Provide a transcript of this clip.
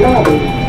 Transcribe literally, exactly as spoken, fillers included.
love.